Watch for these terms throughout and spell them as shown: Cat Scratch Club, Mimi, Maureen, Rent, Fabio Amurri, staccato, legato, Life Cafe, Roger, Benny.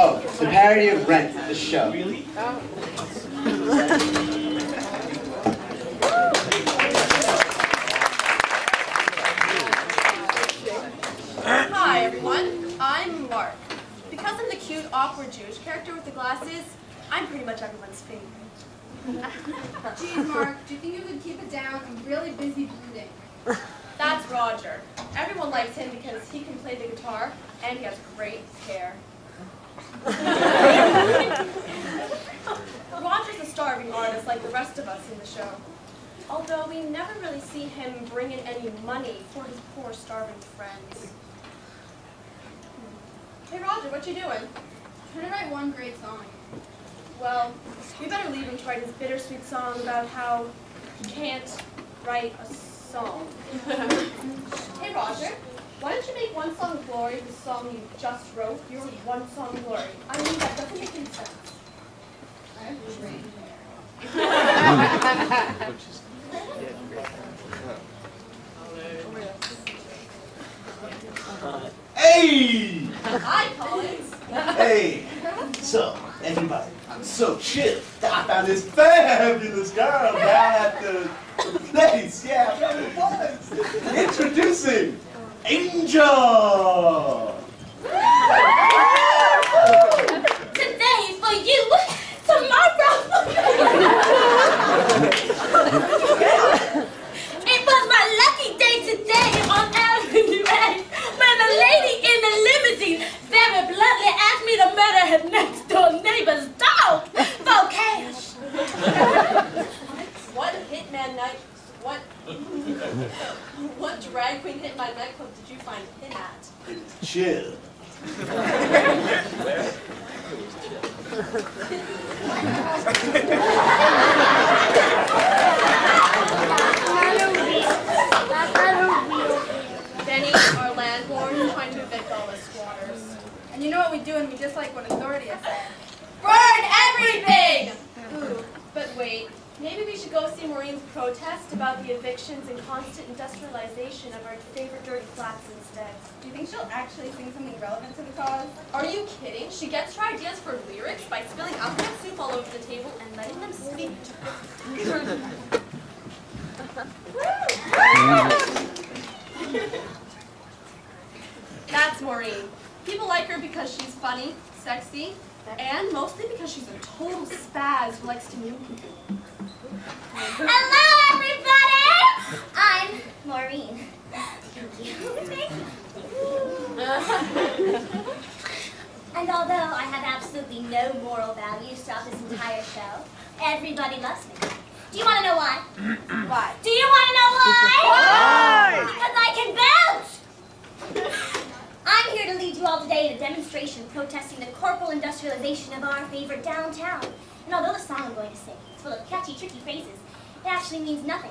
Oh, the parody of Rent, the show. Really? Oh. Hi everyone, I'm Mark. Because I'm the cute, awkward Jewish character with the glasses, I'm pretty much everyone's favorite. Geez, Mark, do you think you could keep it down? I'm really busy brooding. That's Roger. Everyone likes him because he can play the guitar and he has great hair. Roger's a starving artist like the rest of us in the show. Although we never really see him bring in any money for his poor starving friends. Hey Roger, what you doing? Trying to write one great song. Well, we better leave him to write his bittersweet song about how he can't write a song. Hey Roger, why don't you make One Song Glory the song you just wrote? Your One Song Glory. I mean, that doesn't make any sense. I have great hair. Hey! Hi, Collins! Hey! So, everybody, I'm so chill. I found this fabulous girl down at the place. Yeah, I found it was. Introducing Angel! Today for you, tomorrow for me! It was my lucky day today on Avenue A when the lady in the limousine very bluntly asked me to murder her next door neighbor's dog for cash. What hitman night, what drag queen hitman nightclub did you find him at? Chill. Benny, our landlord, is trying to evict all the squatters. And you know what we do when we dislike what authority is saying? Burn everything! Ooh, but wait. Maybe we should go see Maureen's protest about the evictions and constant industrialization of our favorite dirty flats instead. Do you think she'll actually sing something relevant to the cause? Are you kidding? She gets her ideas for lyrics by spilling alphabet soup all over the table and letting them speak. That's Maureen. People like her because she's funny, sexy, and mostly because she's a total spaz who likes to mute people. Hello, everybody! I'm Maureen. Thank you. Thank you. And although I have absolutely no moral values throughout this entire show, everybody loves me. Do you want to know why? Why? Do you want to know why? Why? Because I can belch! I'm here to lead you all today in a demonstration protesting the corporal industrialization of our favorite downtown. And although the song I'm going to sing is full of catchy, tricky phrases, it actually means nothing.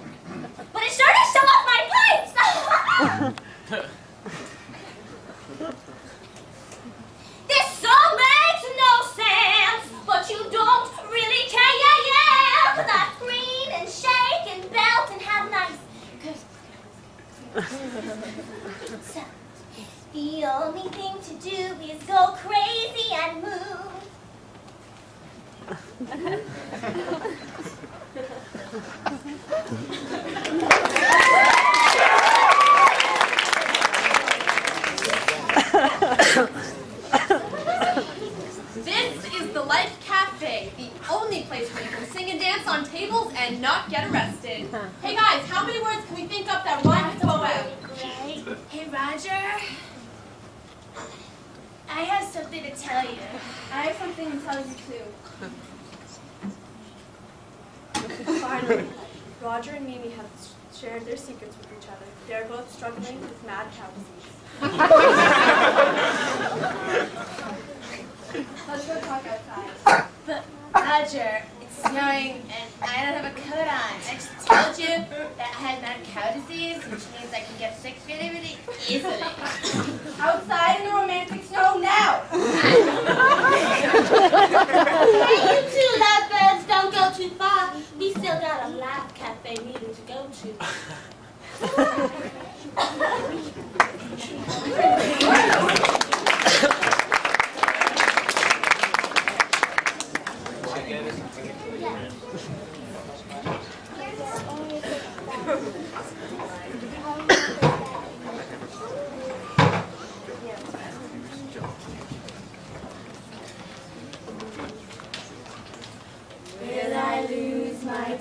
But it sure does show off my pipes! This song makes no sense, but you don't really care, yeah, yeah! 'Cause I scream and shake and belt and have nice curves. So, the only thing to do is go crazy and move. This is the Life Cafe, the only place where you can sing and dance on tables and not get arrested. Hey guys, how many words can we think up that rhyme with poem? Hey Roger. I have something to tell you. I have something to tell you too. Finally, Roger and Mimi have shared their secrets with each other. They are both struggling with mad cow disease. Let's go talk outside. But Roger, it's snowing and I don't have a coat on. I just told you that I had mad cow disease, which means I can get sick really, really easily. Outside in the romantic snow now! Hey, you two lovebirds, don't go too far. We still got a Life Cafe meeting to go to.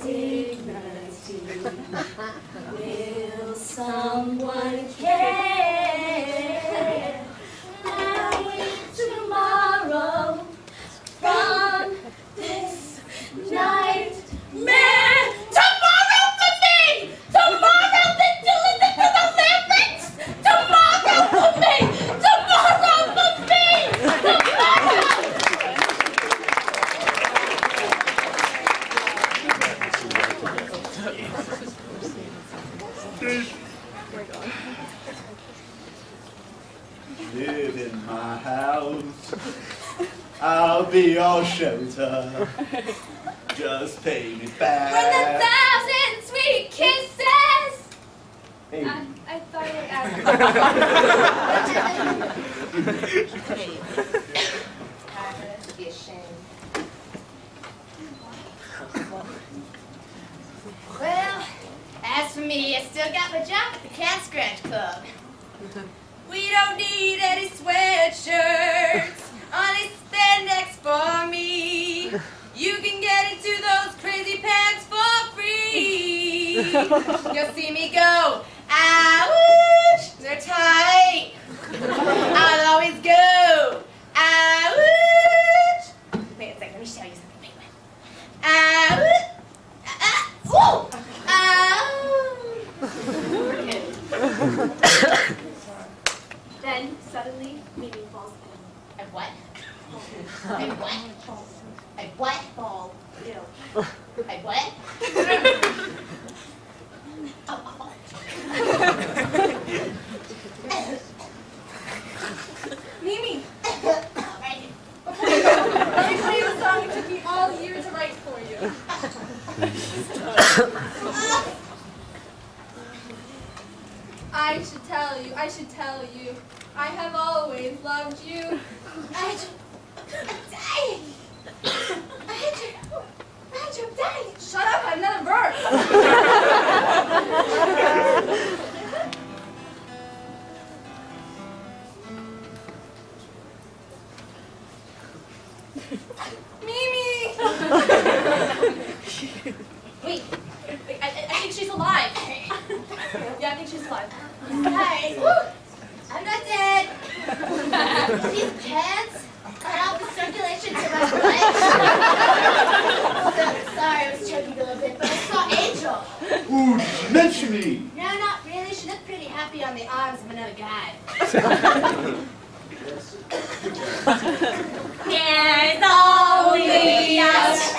dignity. Will someone care? I wait tomorrow from this nightmare. Tomorrow the me! Tomorrow the delivery to the lyrics! Tomorrow the me! Tomorrow the me! Live in my house, I'll be your shelter. Just pay me back with 1,000 sweet kisses. Hey. I thought I'd ask. Tradition. Well, as for me, I still got my job at the Cat Scratch Club. We don't need any sweatshirts, only spandex for me. You can get into those crazy pants for free. You'll see me go, ouch, they're tight. I'll always go, ouch. Wait a second, let me show you something. Wait, wait. Ouch. Whoa! Ouch. Then, suddenly, Mimi falls ill. And what? And what? I what? Fall ill. I what? Oh, oh. Mimi! Alright. Before you go, let me play the song it took me all year to write for you. I should tell you, I have always loved you. I had you dying. Shut up, I'm not a bird. Mimi! Wait, I think she's alive. Yeah, I think she's alive. Hi. Woo. I'm not dead. These pants allow the circulation to my legs. Sorry, I was choking a little bit, but I saw Angel. Ooh, dimensioning. No, not really. She looked pretty happy on the arms of another guy. There's only us.